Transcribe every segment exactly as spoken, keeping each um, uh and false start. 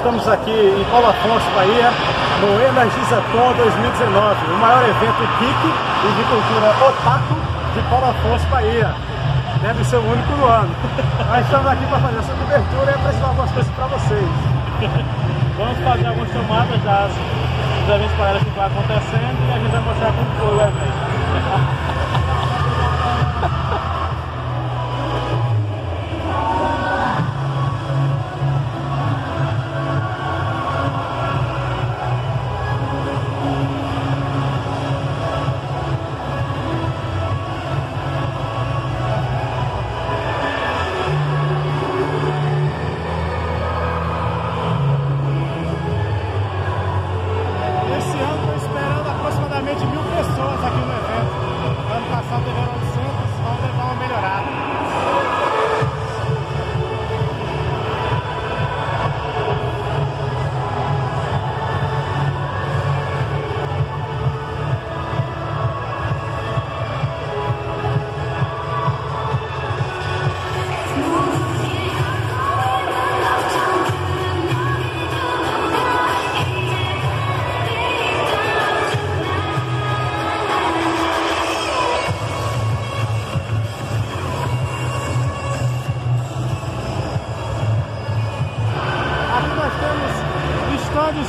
estamos aqui em Paulo Afonso, Bahia, no Energizacon dois mil e dezenove, o maior evento geek e de cultura otaku de Paulo Afonso, Bahia. Deve ser o único do ano. Mas estamos aqui para fazer essa cobertura e apresentar algumas coisas para vocês. Vamos fazer algumas filmadas das eventos paralelos que estão acontecendo e a gente vai mostrar como foi o evento.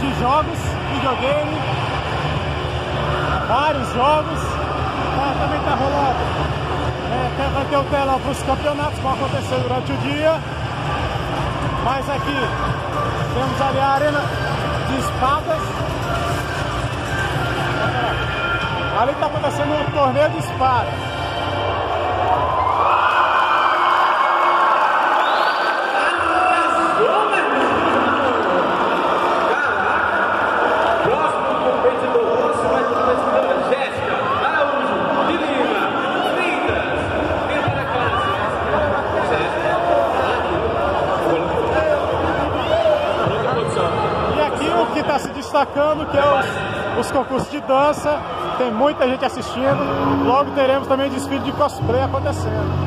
De jogos, videogame, vários jogos, tá, também está rolando, é, vai ter o telão para os campeonatos que vão acontecer durante o dia, mas aqui temos ali a arena de espadas, ali está acontecendo um torneio de espadas. Está se destacando, que é os, os concursos de dança, tem muita gente assistindo, logo teremos também um desfile de cosplay acontecendo.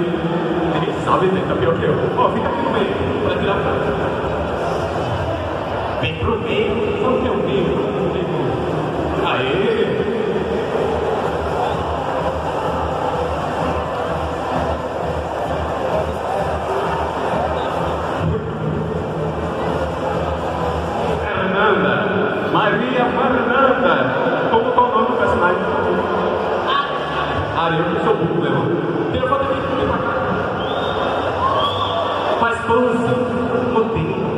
Ele sabe tentar pior que eu. Ó, fica aqui no meio, pra tirar a frase. Vem pro meio, só no teu meio. Aê! Fernanda! Maria Fernanda! Como tá o nome do personagem? Ah, eu sou burro, meu irmão. Tem uma foto aqui, vem pra cá. Faz pãozinho no tempo.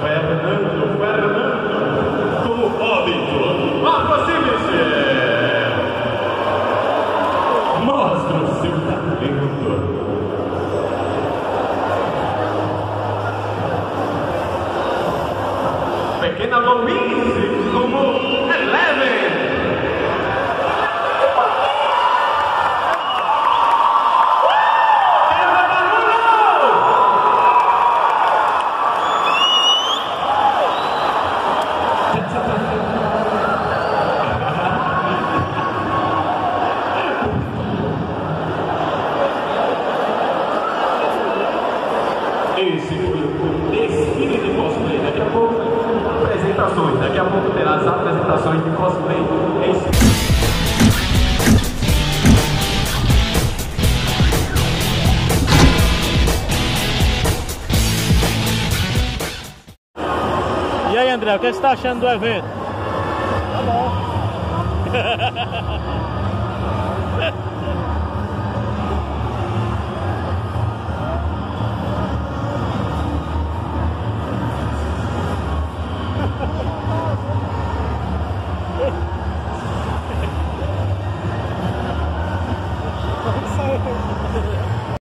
Fernando, Fernando, como pode, Aproxime-se! Daqui a pouco terá as apresentações de cosplay em si. E aí, André, o que você está achando do evento? Tá bom.